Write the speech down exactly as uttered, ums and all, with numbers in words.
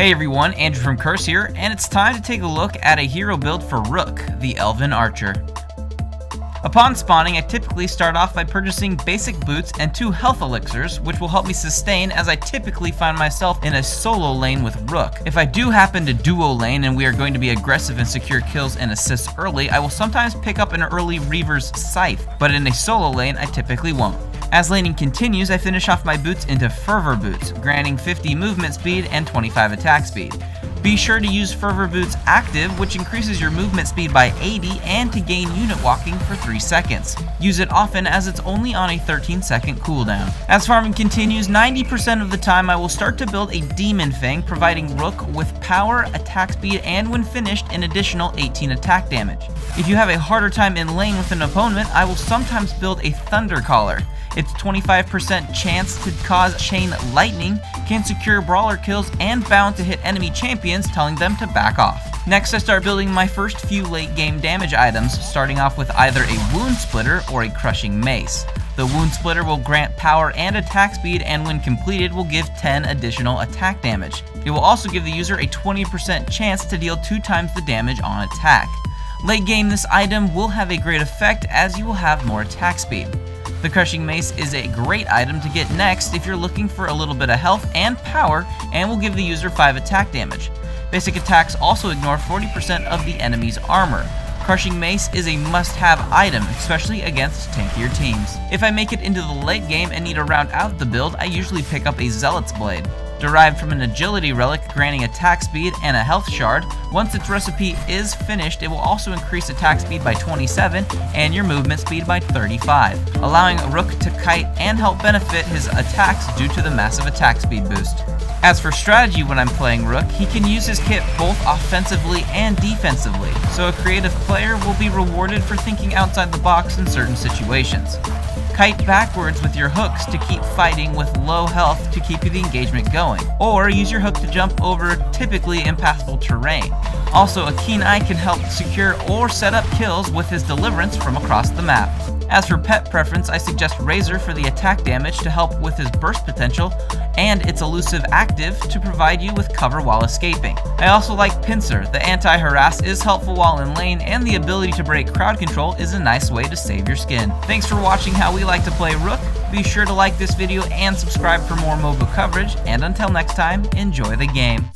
Hey everyone, Andrew from Curse here, and it's time to take a look at a hero build for Rook, the Elven Archer. Upon spawning, I typically start off by purchasing basic boots and two health elixirs, which will help me sustain as I typically find myself in a solo lane with Rook. If I do happen to duo lane and we are going to be aggressive and secure kills and assists early, I will sometimes pick up an early Reaver's Scythe, but in a solo lane I typically won't. As laning continues, I finish off my boots into Fervor Boots, granting fifty movement speed and twenty-five attack speed. Be sure to use Fervor Boots active, which increases your movement speed by eighty and to gain unit walking for three seconds. Use it often as it's only on a thirteen second cooldown. As farming continues, ninety percent of the time I will start to build a Demon Fang, providing Rook with power, attack speed, and when finished, an additional eighteen attack damage. If you have a harder time in lane with an opponent, I will sometimes build a Thundercaller. Its twenty-five percent chance to cause chain lightning, can secure brawler kills, and bound to hit enemy champions, telling them to back off. Next, I start building my first few late game damage items, starting off with either a Woundsplitter or a Crushing Mace. The Woundsplitter will grant power and attack speed, and when completed will give ten additional attack damage. It will also give the user a twenty percent chance to deal two times the damage on attack. Late game, this item will have a great effect as you will have more attack speed. The Crushing Mace is a great item to get next if you're looking for a little bit of health and power, and will give the user five attack damage. Basic attacks also ignore forty percent of the enemy's armor. Crushing Mace is a must-have item, especially against tankier teams. If I make it into the late game and need to round out the build, I usually pick up a Zealot's Blade. Derived from an agility relic granting attack speed and a health shard, once its recipe is finished, it will also increase attack speed by twenty-seven and your movement speed by thirty-five, allowing Rook to kite and help benefit his attacks due to the massive attack speed boost. As for strategy when I'm playing Rook, he can use his kit both offensively and defensively, so a creative player will be rewarded for thinking outside the box in certain situations. Kite backwards with your hooks to keep fighting with low health to keep the engagement going, or use your hook to jump over typically impassable terrain. Also, a keen eye can help secure or set up kills with his deliverance from across the map. As for pet preference, I suggest Razor for the attack damage to help with his burst potential, and its elusive active to provide you with cover while escaping. I also like Pinsir. The anti-harass is helpful while in lane, and the ability to break crowd control is a nice way to save your skin. Thanks for watching how we like to play Rook. Be sure to like this video and subscribe for more MOBA coverage, and until next time, enjoy the game.